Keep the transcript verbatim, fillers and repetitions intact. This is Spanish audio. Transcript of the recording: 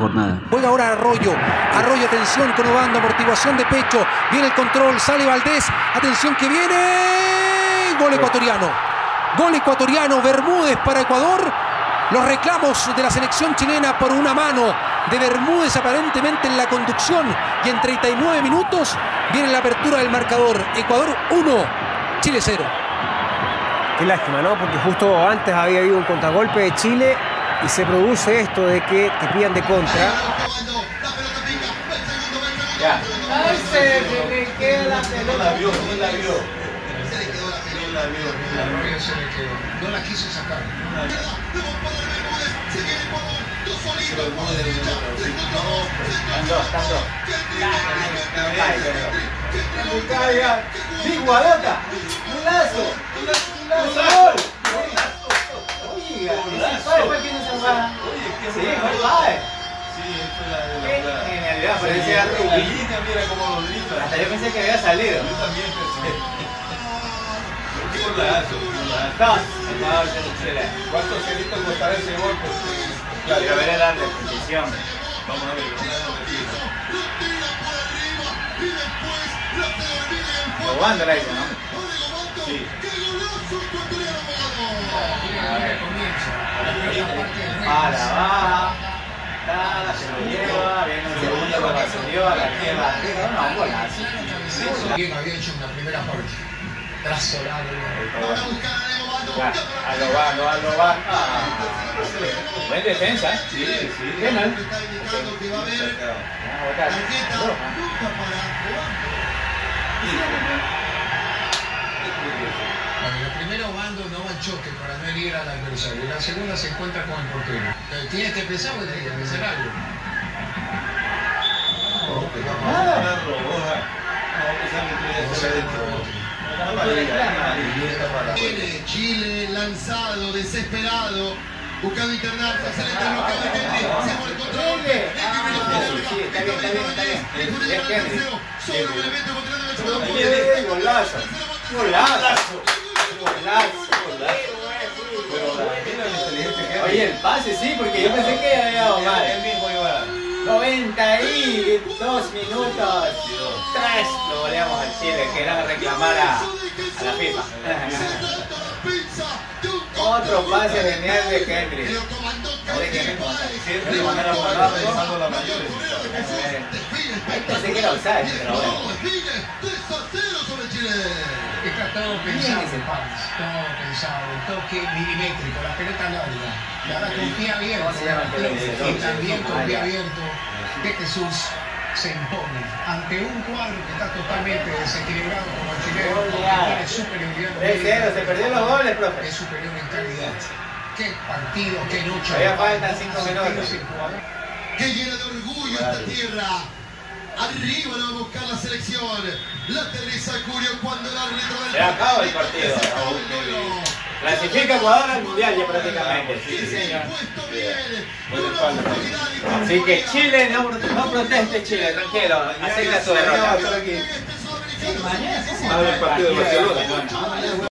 jornada. Juega ahora Arroyo, Arroyo, atención con Obando, amortiguación de pecho, viene el control, sale Valdés, atención que viene, gol ecuatoriano, gol ecuatoriano, Bermúdez para Ecuador. Los reclamos de la selección chilena por una mano de Bermúdez aparentemente en la conducción, y en treinta y nueve minutos viene la apertura del marcador. Ecuador uno, Chile cero. Qué lástima, ¿no? Porque justo antes había habido un contragolpe de Chile y se produce esto de que te pillan de contra. Ya. Ay, se le queda la pelota. No la vio, no la vio. Se le quedó la pelota. No la vio, no la vio. Se le quedó. No la quiso sacar. No la vio. Se viene por dos solitos. Dos, dos, dos. Ya, ya. Igualota. Un lazo. Un lazo. Un lazo. Sí, es verdad. Sí, esto es la de la verdad. En realidad parece a Rubín. Mira cómo lo hasta yo pensé que había salido. Yo también pensé. Un lazo, un lazo. No, ¿cuántos celitos costará ese gol? Claro, yo veré la repetición. Vamos a ver. Lo van a dar ahí, ¿no? Sí. A ver. Para baja, tada, se lo lleva, viene un segundo para la señora, la lleva, no, buena. Bien había hecho una primera parte, trazo largo. A lo va, a lo va. Buen defensa, sí, sí. Penal. La primera Obando no va al choque para no herir al adversario. La segunda se encuentra con el portero. Tienes que pensar porque tienes que pensar algo. No, que vamos a agarrarlo, boja. No, que sabe que voy a hacer esto. Tiene Chile lanzado, desesperado, buscando internarse, se le está bloqueando a Kendry, se fue el control, el Kendry, sobre un elemento contra el Ecuador. Golazo, golazo. Oye, el pase sí, porque yo pensé que había ahogado. noventa y dos minutos, tres lo goleamos al Chile, que era reclamar a, a la FIFA. Otro pase genial de Kendry. Pensé que era offside, pero bueno. Todo pensado, todo pensado, el toque milimétrico, la pelota larga, la verdad confía abierto, y también confía abierto de Jesús se impone ante un cuadro que está totalmente desequilibrado como el chileno, tiene superioridad, tres cero, se perdió los goles, profe. Es superior en calidad. Qué partido, qué lucha. Todavía faltan cinco minutos. Qué llena de orgullo esta tierra. Arriba la va a buscar la selección. La aterriza Curio cuando la árbitro del se acaba el partido. Clasifica Ecuador al mundial ya prácticamente. Sí, señor. Así que Chile, no, no proteste Chile, tranquilo. Acepta su derrota. Mañana. Abre el partido de Barcelona.